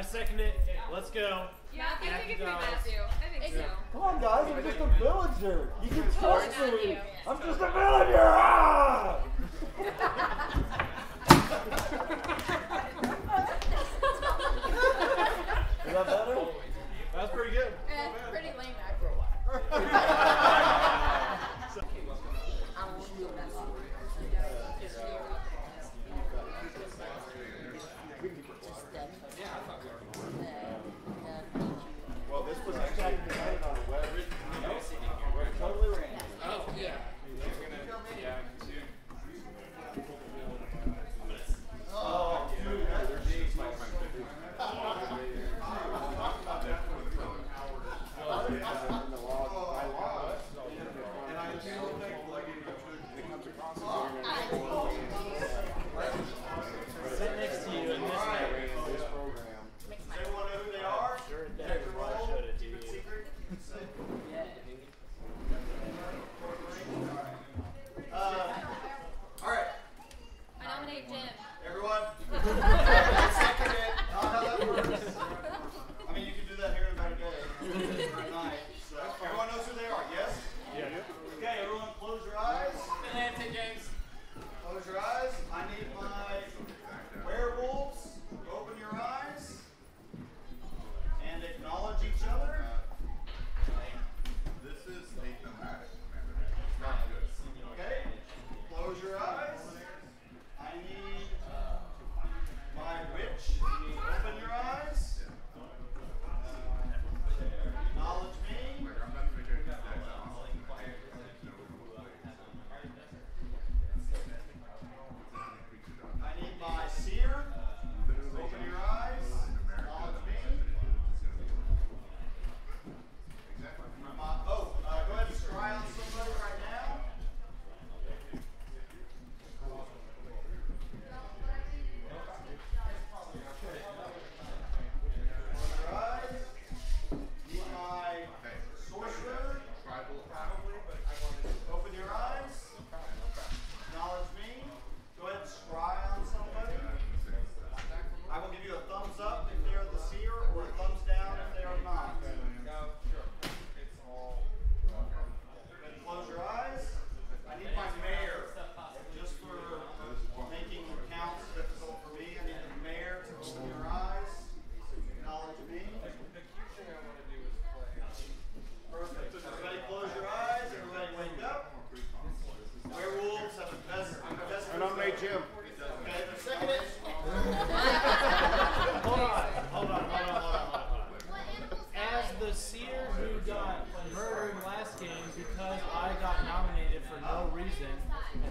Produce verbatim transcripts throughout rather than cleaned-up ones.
I second it. Let's go. Yeah, I think Matthew it could be Matthew. I think so. Come on, guys. I'm just a villager. You can talk to me. I'm just a villager. Ah! Is that better? That was pretty good. Eh, pretty lame after a while. Well, this was actually decided on the web. We're totally random. Oh, yeah. Is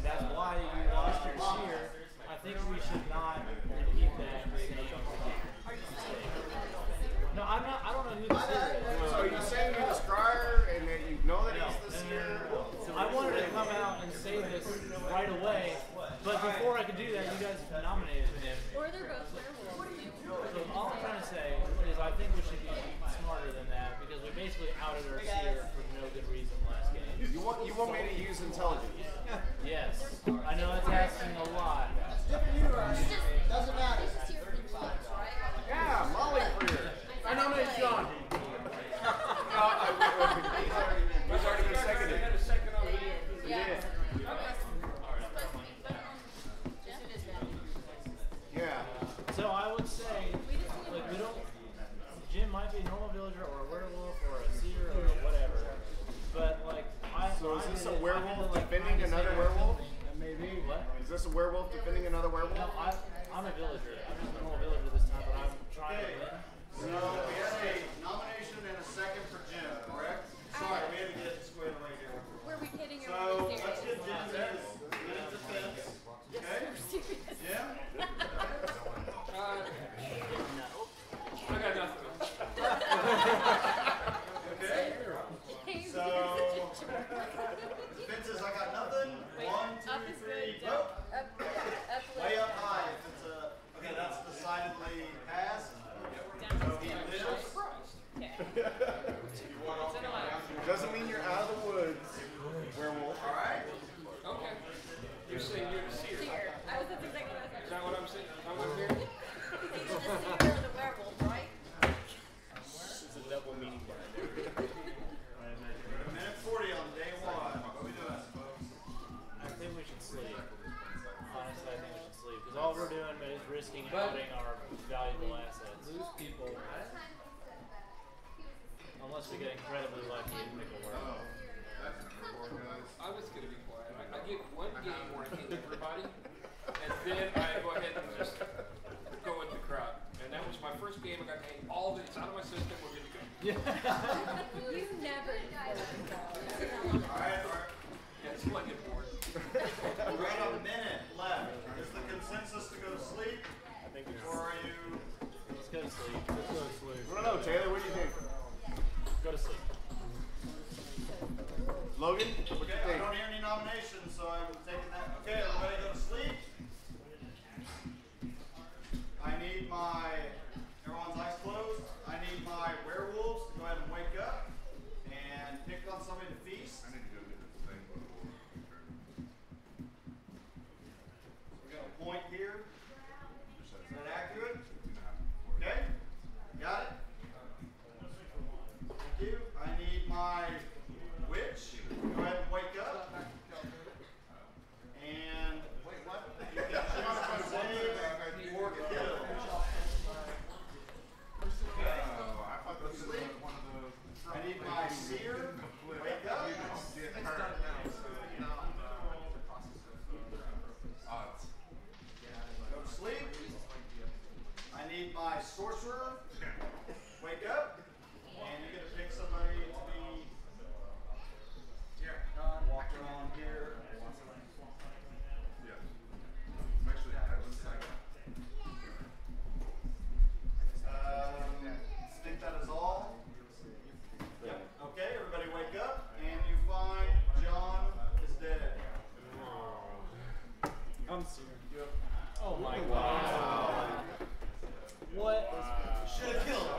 that what I'm saying? I'm up here? He's the seer of the werewolf, right? Logan? Okay, I don't hear any nominations, so I'm taking that. Okay, everybody go to sleep. I need my, everyone's eyes closed. I need my werewolves to go ahead and wake up and pick on somebody to feast. I need to go get this thing. We got a point here. Is that accurate? Okay, got it? Thank you. I need my witch to go ahead and wake up. And wait, what? You can choose to save or kill. Okay. I need my seer. Wake up. Go to sleep. I need my sorcerer. Wake up. And you're going to pick somebody to be walking around here. Yeah. I'm actually at this time. Um, I think that is all. Yep. Okay, everybody wake up and you find John is dead. I'm serious. Oh my God. Wow. What? Wow. Should have killed him.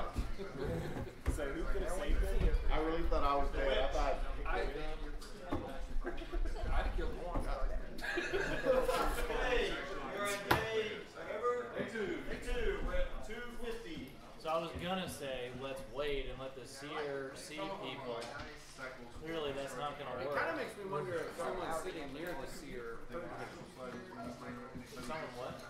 So who could have saved him? I really thought I was dead. I thought I I'd have killed one. Hey, we're at day, whatever. Day two. Day two. We're at two fifty. So I was gonna say, let's wait and let the seer see people. Clearly, that's not gonna work. It kind of makes me wonder if someone's sitting near the seer. Someone what?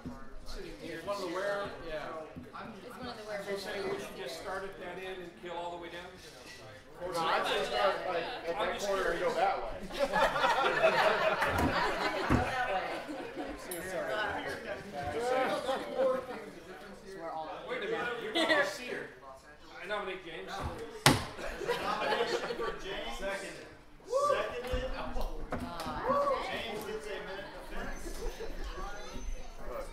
Sitting near. One of the where? Yeah. It's one of the where. So saying we should just start at that end and kill all the way down. No, I'd say start like at that corner and go that way. Wait a minute, you're not a seer. I nominate James. Nomination for James. Second. Seconded. James gets a minute defense. Look,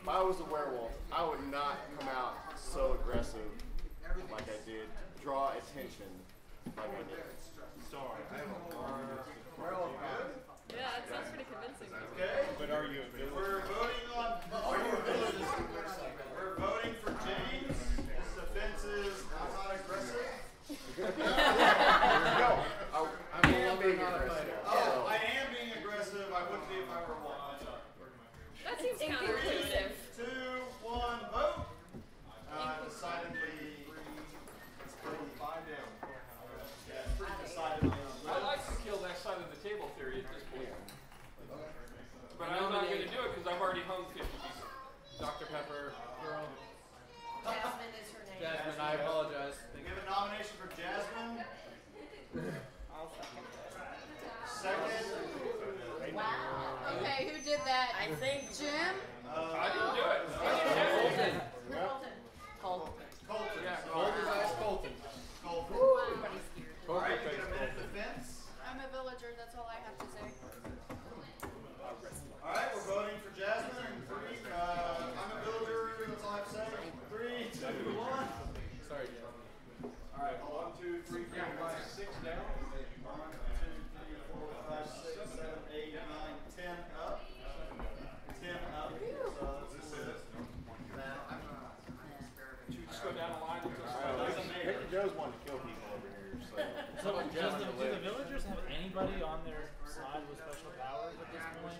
if I was a werewolf, I would not come out so aggressive like I did. Draw attention. Sorry. I have a werewolf. Yeah, it sounds pretty convincing. Okay. But are you a villain? We're voting on. Are you a villain? We're voting for James. His defense is I'm not aggressive. No. I, I'm not being aggressive. Oh, I am being aggressive. I wouldn't be if I were one. That seems counterintuitive. Three, two, one, vote. Uh, decidedly. I like to kill that side of the table theory at this point. But I'm not going to do it because I've already hung fifty people. Doctor Pepper, girl. Jasmine is her name. Jasmine, I apologize. They give a nomination for Jasmine. I'll second that. Second. Wow. Okay, who did that? I think Jim? Uh, I didn't do it. Colton. Colton. Colton. Colton. Yeah, Colton. That's Colton. Colton. Ooh, everybody's scared. All right, you get a minute defense. I'm a villager, that's all I have to say. All right, we're voting for Jasmine. In three, uh, I'm a villager, that's all I have to say. Three, two, one. Sorry, Jim. All right, one, two, three, four, five, six down. One, two, three, four, five, six, seven, eight, nine, ten up. Ten up. So this is that. Go down the line until someone doesn't make it. Joe's wanting to kill people over here. So, so does the, do the villagers have anybody on their side with special powers at this point?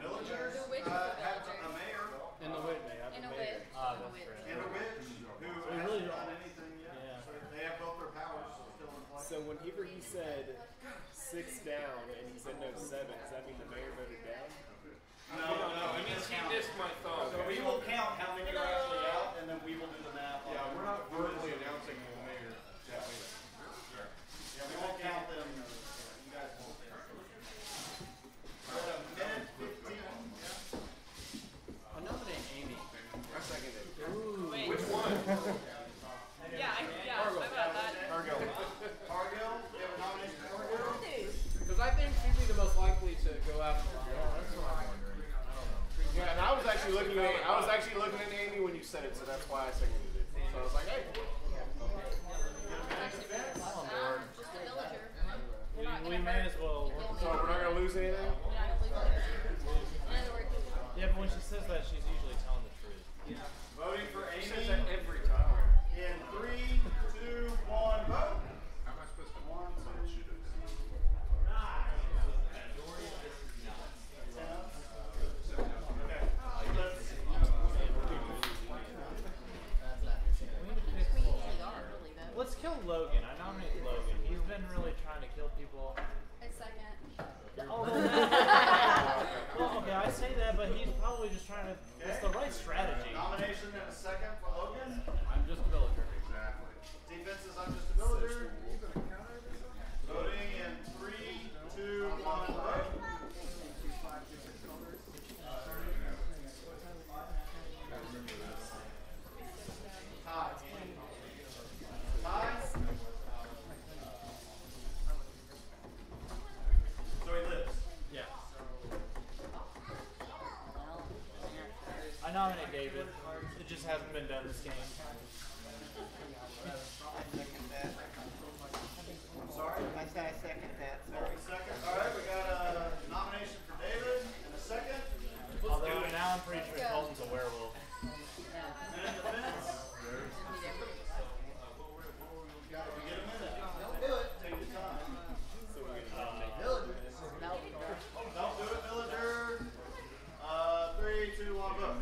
Villagers uh, have a mayor. And the witch. And a witch. And a witch who hasn't done anything yet. So they have both their powers still in place. So whenever he said six down and he said no seven, does that mean the mayor voted down? No, no, no. It means he missed my thumb. So we will count how many are actually out, and then we will do the math. Yeah, on we're not verbally announcing the mayor that way. Sure. Yeah, we won't count them. You guys won't count them. We're at a minute fifteen. I nominate Amy. I second it. Ooh. Wait. Which one? Yeah, I yeah, Cargill. I got that. Cargill. Cargill? You have a nomination for Cargill? Because I think she'd be the most likely to go after the girl. That's what I'm wondering. Yeah, and I was actually looking at I was actually looking at Amy when you said it, so that's why I seconded it. So I was like, hey. Just a villager. We're not going to may as well work with her. So we're not going to lose anything? Yeah, but when she says that, she's usually telling the truth. Yeah. Voting for Amy. She says that every time. In three, two, one, vote. How am I supposed to one, two, three. Let's kill Logan. I nominate Logan. He's been really trying to kill people. A second. Oh, well, okay, I say that, but he's probably just trying to. Okay. It's the right strategy. Uh, nomination in a second for Logan. I'm just a villager. Exactly. Defense is I'm just a villager. Voting in three, two, one, vote. I nominate David. It just hasn't been done this game. I second that. I'm sorry? I said I second that. Sorry. Second. All right, we got a nomination for David and a second. Let's Although now I'm pretty sure Colton's a werewolf. And in defense. We get a minute. Don't do it. Take your time. So we get uh, Villager. No. Don't do it, Villager. Uh, three, two, one, go.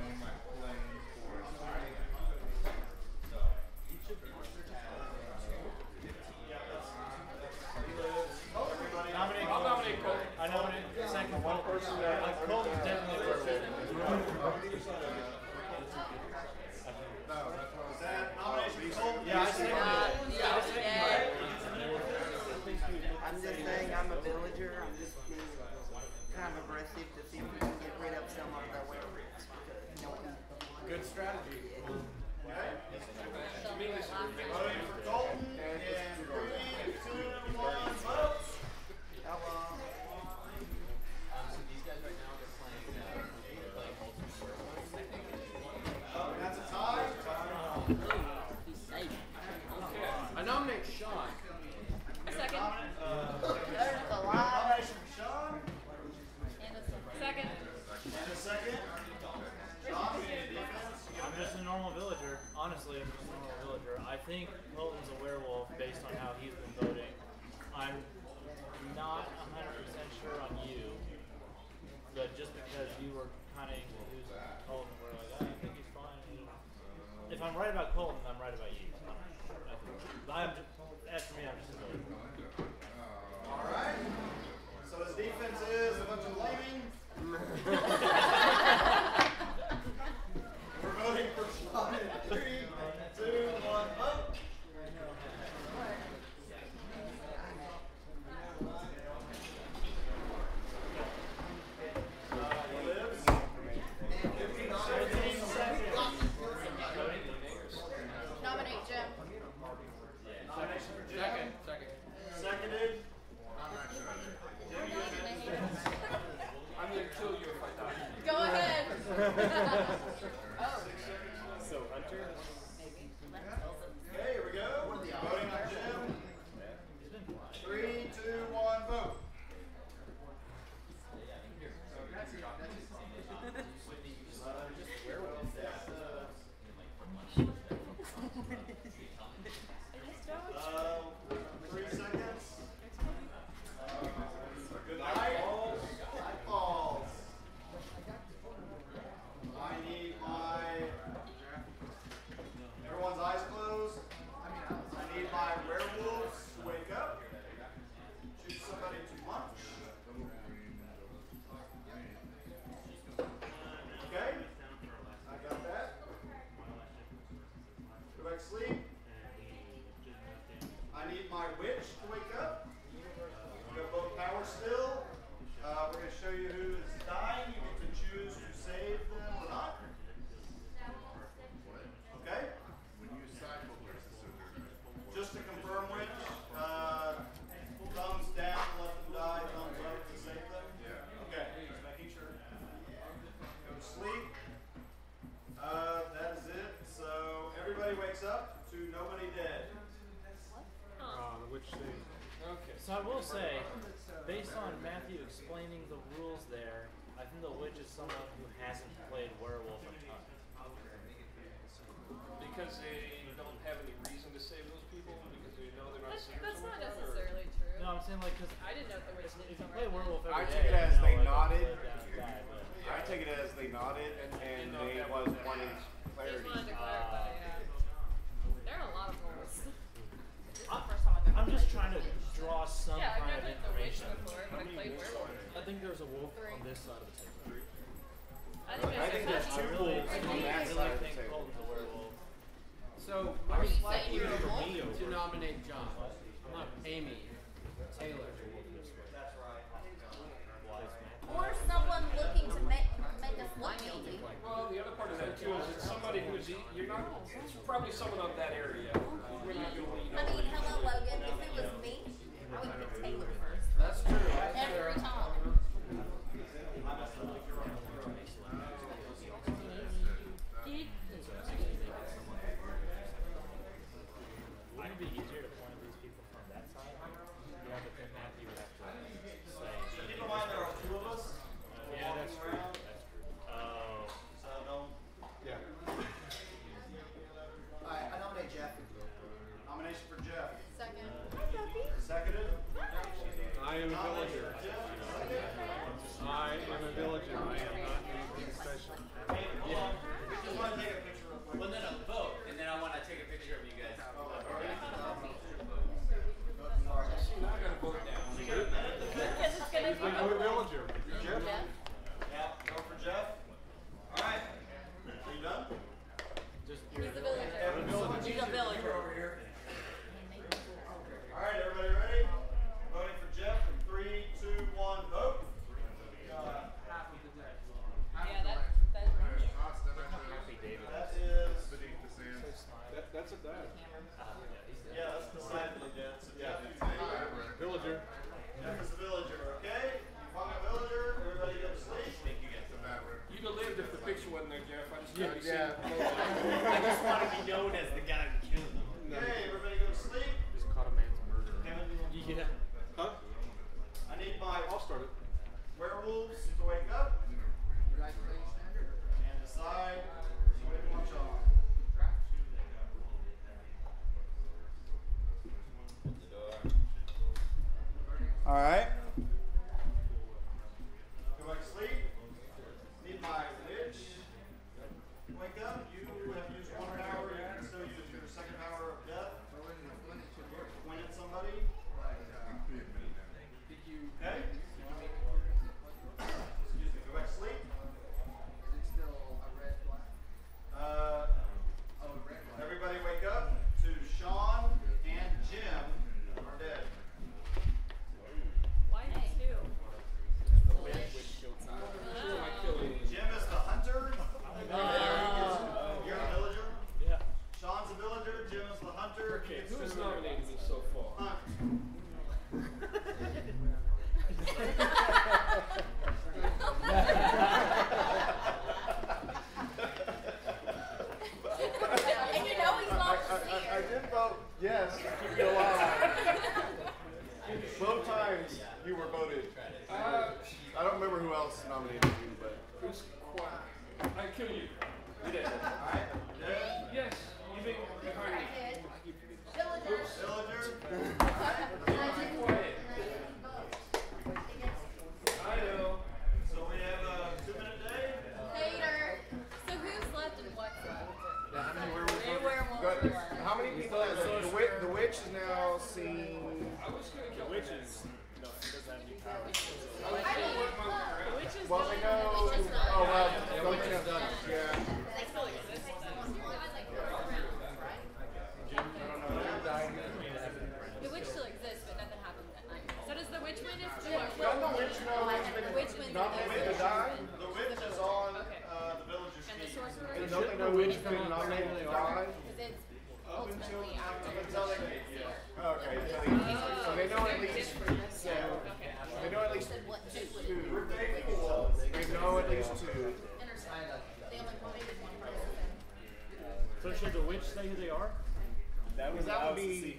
Yeah, that's, that's, he lives. on Matthew explaining the rules there, I think the witch is someone who hasn't played werewolf a ton. Because they don't have any reason to save those people, because they know they're not serious. That's not necessarily true. No, I'm saying like because I didn't know the witch did. If you play werewolf, I took it as they nodded. I took it as they nodded, and they was wanting clarity. They wanted to clarify. Yeah. There are a lot of rules. I'm just trying to draw some yeah, kind of information. Yeah, I've never played the witch before, but I played werewolf. I think there's a wolf Three. on this side of the table. I think, I think there's two wolves on that side of the table. So, I mean, you're welcome to nominate John, not Amy, Taylor. That's right. Or someone looking to make, make us look guilty. Well, the other part of that, too, is it's somebody who's, you're not, it's probably someone of that area. We're not doing what you know. I mean, hello, Logan. If it was me, I would pick Taylor first. That's true. Every time.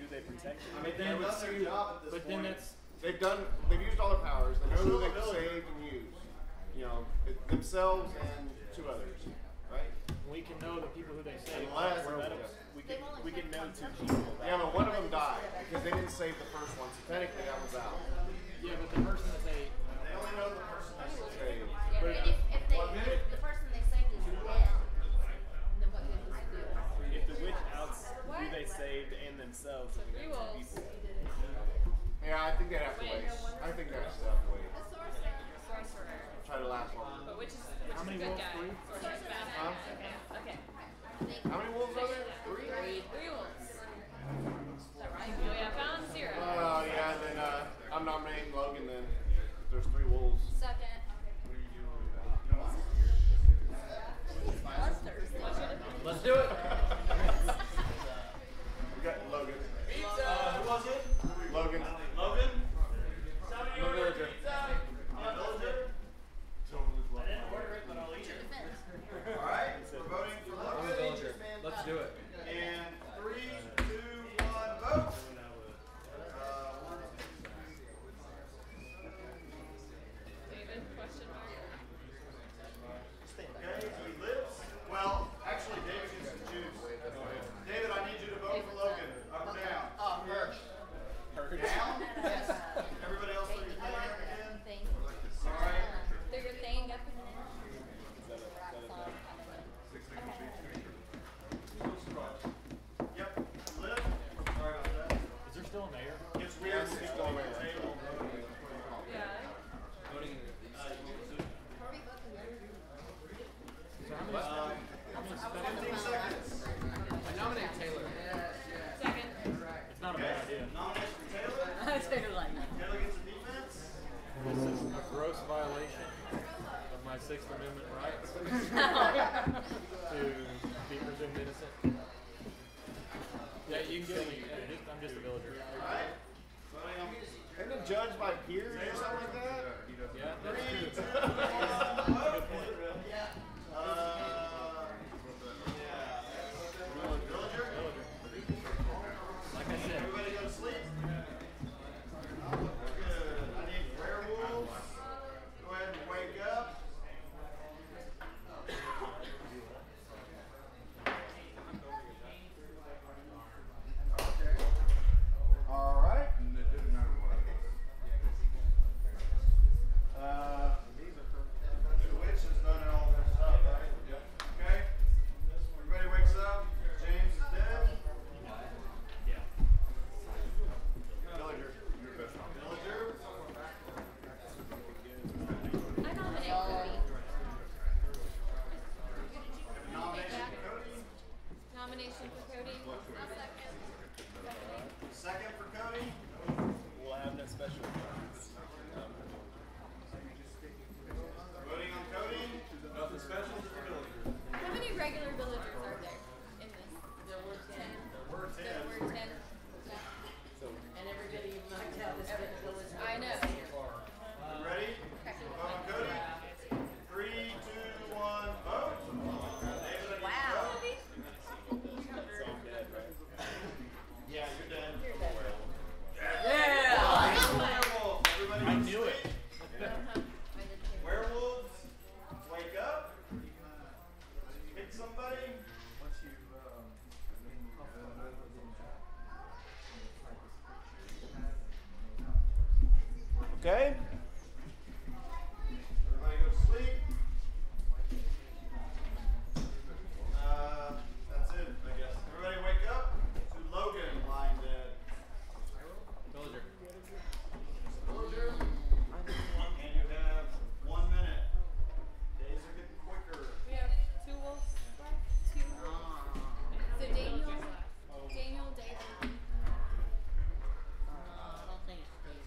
They protect. I mean, they would see, but then that's they've done. They've used all their powers. know they can save and use, you know, it, themselves and two others, right? We can know the people who they save. Unless, we can, we can know two people. Yeah, but one of them died because they didn't save the first one, so technically that was out. Yeah, but the person that they... They only know the person that they saved. Yeah, but if, if they, if the person they saved is dead, then what good is the deal? If the witch outs who they saved and themselves, then they know two people. Yeah, I think they'd have to wait. I think they'd have to wait. The sorcerer. Sorcerer. Try to last longer. But which is, which How many is a good wolves? Guy? Sorcerer's bad guy. Huh? Okay. Okay. How many wolves are there? Three? Three, Three wolves. Is that right? Oh, yeah, I found zero. Oh, uh, yeah, then uh, I'm nominating Logan then. If there's three wolves. Second. Let's do it. We got Logan. Pizza. Uh, who was it? Logan. Logan? Somebody ordered pizza. I'll order it. I didn't order it, but I'll eat it. All right, we're voting for Logan. Let's do it. And three, two, one, vote. David, question mark. Okay, he lives. Well, actually, David gets to choose. David, I need you to vote for Logan. Up or down? Up first. Down? Yes. Everybody else do your thing up again? All right. Do your thing up and down. Is that a song? Okay. Yep. Live. Sorry about that. Is there still an air? It's weird. It's still an air. Yeah. Uh, fifteen seconds. I nominate Taylor. Yes, yes. Second. It's not a bad idea. Nomination for Taylor. Taylor gets a defense. This is a gross violation of my Sixth Amendment rights to be presumed innocent. Yeah, you can get me. I'm just a villager. All right. Isn't it judged by peers or something like that? Yeah. Three, two, one. Yeah. Uh, yeah. Villager? Like I said. Everybody go to sleep? Good. I need werewolves. Go ahead and wake up. Okay. All right. Uh, the witch has done all. Everybody wakes up. James is dead. Yeah. Villager. Villager. I nominate Cody. Nomination for Cody. Nomination for Cody. Second. Second for Cody. We'll have that special. Um, voting on Cody. Nothing special for Villager. How many regular villagers are there in this? There were ten. There were ten. There were ten. So, and everybody you might tell has been a villager. I know. You ready? Okay. Vote on Cody. Three, two, one, vote. David, wow. I'm dead, right? Yeah, you're dead. You're dead. Yeah! Yeah. Oh, werewolf. Everybody I knew it. Yeah. Uh-huh. Werewolves, wake up. Pick somebody. Once you um, okay. Everybody go to sleep. Uh, that's it, I guess. Everybody wake up to Logan lying dead. Villager. Villager. And you have one minute. Days are getting quicker. Yeah. Two wolves left? Two wolves? So Daniel, Daniel, David. Uh, I don't think it's David.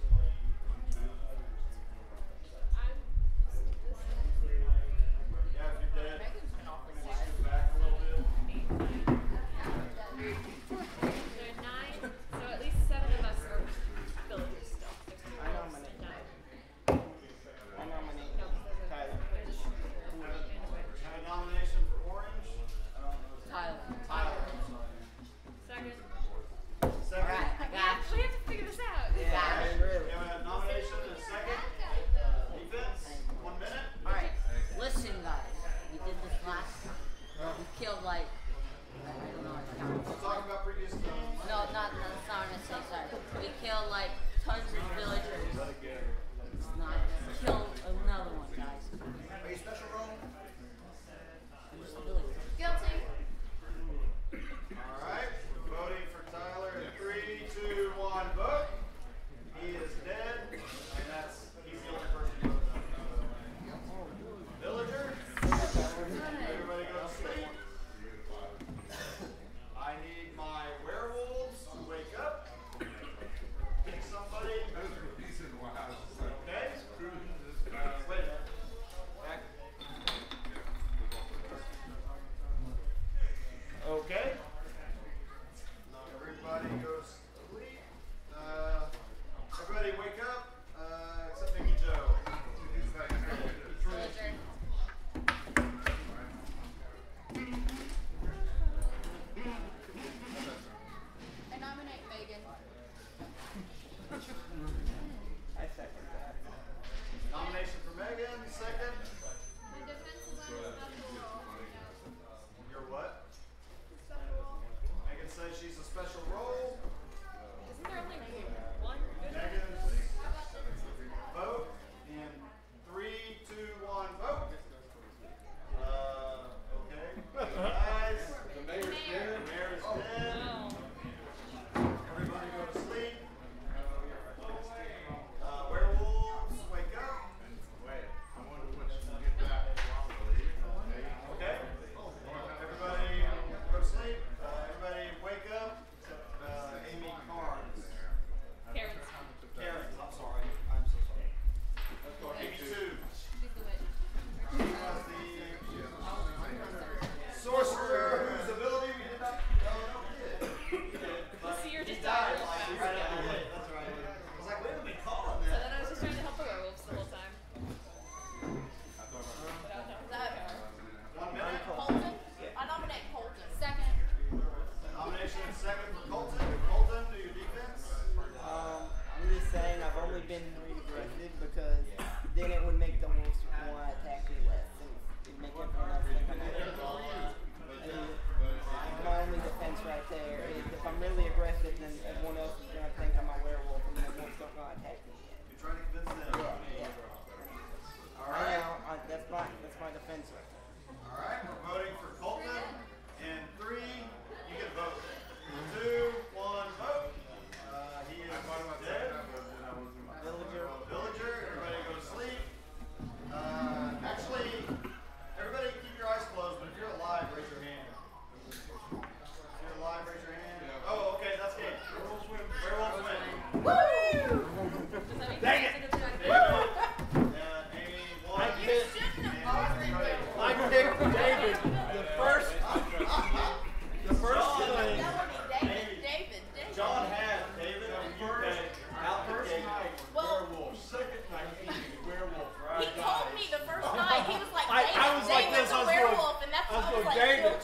was like, David.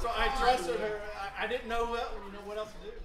So I trusted her. I, I didn't know what, you know, what else to do.